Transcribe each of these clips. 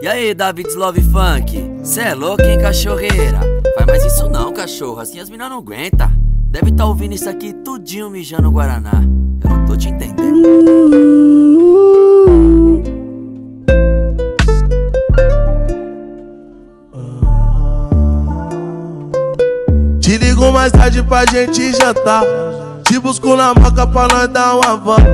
E aí, Davyds Love Funk, cê é louco, hein, cachorreira? Faz mais isso não, cachorro, assim as mina não aguenta. Deve tá ouvindo isso aqui tudinho mijando Guaraná. Eu não tô te entendendo. Te ligo mais tarde pra gente jantar. Te busco na maca pra nós dar uma volta.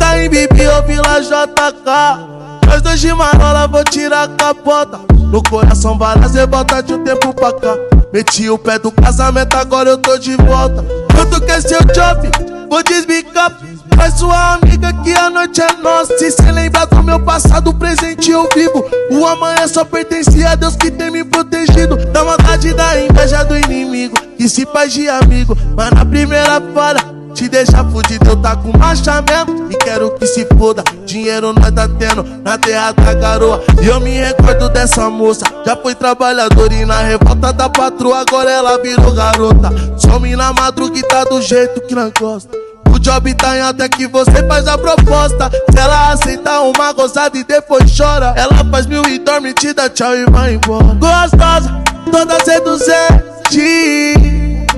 Tá em Bibi ou Vila JK. Nós dois de marola, vou tirar a capota. No coração varas, e bota de um tempo pra cá. Meti o pé do casamento, agora eu tô de volta. Quanto que é seu chope? Vou desbicar. Faz sua amiga que a noite é nossa. Se cê lembrar do meu passado, o presente eu vivo. O amanhã só pertence a Deus que tem me protegido. Da vontade da inveja do inimigo, que se faz de amigo, mas na primeira para te deixa fudido, eu tá com marcha mesmo. E quero que se foda, dinheiro nós tá tendo na terra da garoa. E eu me recordo dessa moça, já foi trabalhadora e na revolta da patroa, agora ela virou garota. Some na madruga e tá do jeito que nós gosta. O job tá em alta, é que você faz a proposta. Se ela aceitar uma gozada e depois chora, ela faz mil e dorme, te dá tchau e vai embora. Gostosa, toda seduzente.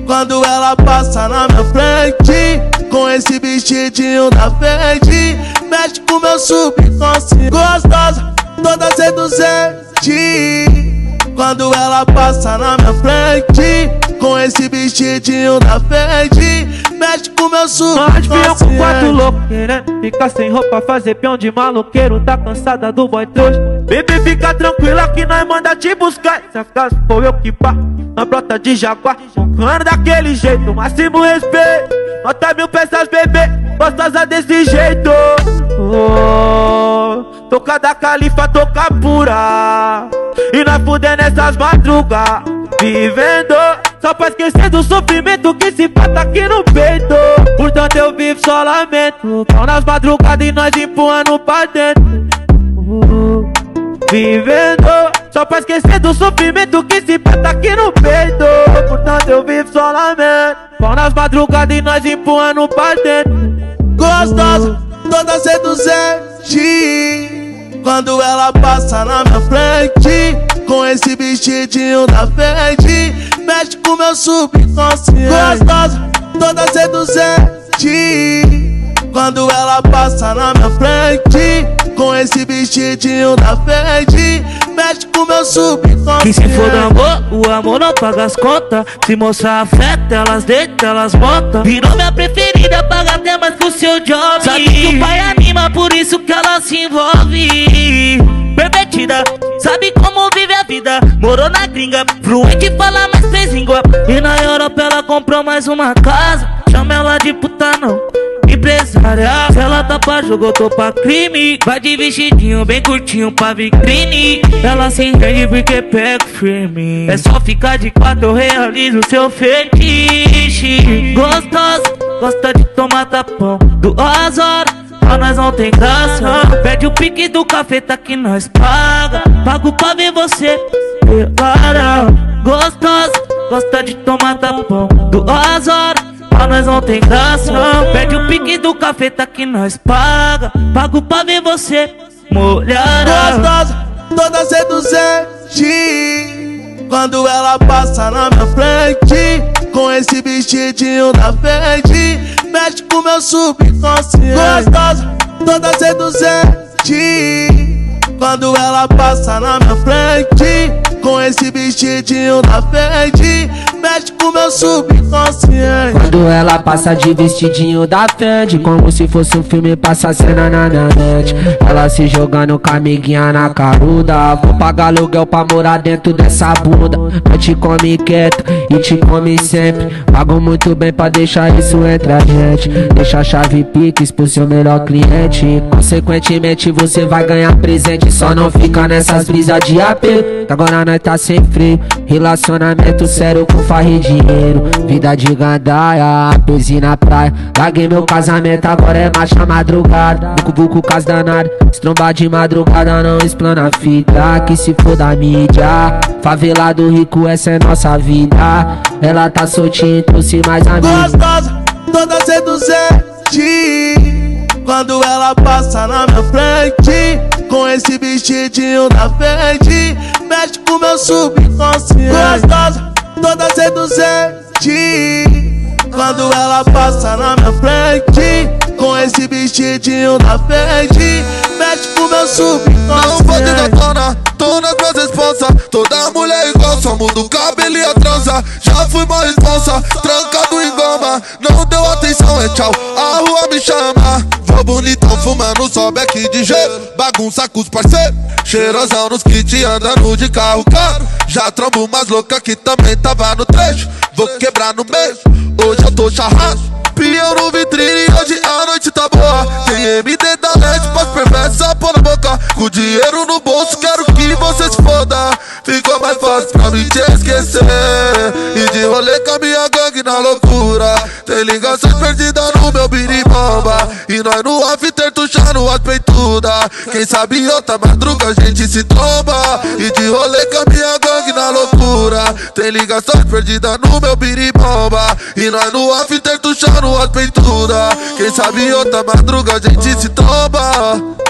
Quando ela passa na minha frente, com esse vestidinho na frente, mexe com meu subconsciente. Gostosa, toda seduzente. Quando ela passa na minha frente, com esse vestidinho na frente, mexe com meu subconsciente. Nós viemos com quatro loucos querendo ficar sem roupa, fazer peão de maloqueiro. Tá cansada do boy trouxa, baby, fica tranquila que nós manda te buscar. Se acaso for eu que pá, na brota de jaguar, roncando daquele jeito, máximo respeito. Nota 1000 peças, bebê, gostosa desse jeito. Oh, toca da califa, toca pura. E nós fudendo essas madrugas, vivendo só pra esquecer do sofrimento que se pata aqui no peito. Portanto eu vivo só lamento, pau nas madrugadas e nós empurrando pra dentro. Vivendo só pra esquecer do sofrimento que se pata aqui no peito. Portanto eu vivo só lamento, pau nas madrugadas e nós empurrando pra dentro. Gostosa, toda seduzente. Quando ela passa na minha frente, com esse vestidinho na frente, mexe com meu subconsciente. Gostosa, toda seduzente. Quando ela passa na minha frente, com esse vestidinho na frente, mexe com meu subconsciente. Que se for do amor, o amor não paga as contas. Se moça afeta, elas deitam, elas botam. Virou minha preferida, paga até mais que o seu job. Sabe que o pai anima, por isso que ela se envolve. Pervertida, sabe como vive a vida. Morou na gringa, fluente fala mais três línguas. E na Europa ela comprou mais uma casa. Chama ela de puta não, empresária. Se ela tá pra jogo, eu tô pra crime. Vai de vestidinho, bem curtinho pra vitrine. Ela se entende porque pega firme. É só ficar de quatro, eu realizo seu fetiche. Gostosa, gosta de tomar tapão. Duas horas, pra nós não tem graça. Pede o pique do cafeta que nós paga. Pago pra ver você pelada. Gostosa, gosta de tomar tapão. Duas horas, pra nós não tem graça. Pede o pique do cafeta que nós paga. Pago pra ver você molhada. Gostosa, toda seduzente. Quando ela passa na minha frente, com esse vestidinho na frente, mexe com meu subconsciente. Gostosa, toda seduzente. Quando ela passa na minha frente, com esse vestidinho na frente, mexe com meu subconsciente. Quando ela passa de vestidinho da frente, como se fosse um filme, passa a cena na minha mente. Ela se jogando com a amiguinha na caruda. Vou pagar aluguel pra morar dentro dessa bunda. Eu te come quieto e te come sempre. Pago muito bem pra deixar isso entre a gente. Deixa a chave piques pro seu melhor cliente. Consequentemente você vai ganhar presente. Só não fica nessas brisas de AP, agora nós tá sem freio. Relacionamento sério com farra e dinheiro. Vida de gandaia, pezi na praia. Larguei meu casamento, agora é marcha madrugada. Vucu-vucu, casa danada. Se trombar de madrugada, não explana a fita. Que se for da mídia, favelado rico, essa é nossa vida. Ela tá soltinha e trouxe mais amigos. Gostosa, toda seduzente. Quando ela passa na minha frente, com esse vestidinho da Fendi. Mexe com meu subconsciente. Gostosa, toda seduzente. Quando ela passa na minha frente, com esse vestidinho da Fendi, mexe com meu subconsciente. Não vou te dar tona, tô nas minhas respostas. Toda mulher igual, só muda o cabelo e a trança. Já fui mó responsa, trancado em goma. Não deu atenção, é tchau, a rua me chama. Vou bonitão fumando, sobe aqui de jeito. Bagunça com os parceiros, cheirosão nos kits, andando de carro caro. Já trombo umas loucas que também tava no trecho. Vou quebrar no meio, hoje eu tô charrado. Pião no vitrine, hoje a noite tá boa. Tem MD da LED, pras perversas, pô na boca. Com dinheiro no bolso, quero que você se foda. Ficou mais fácil pra mim te esquecer. E de rolê com a minha gangue na loucura. Tem ligações perdidas no meu biribomba. E nós no after tuchando as peitudas. Quem sabe outra madruga a gente se tromba. E de rolê com a minha gangue na loucura. Tem ligações perdidas no meu biribomba. E nós no after tuchando as peitudas. Quem sabe outra madruga a gente se tromba.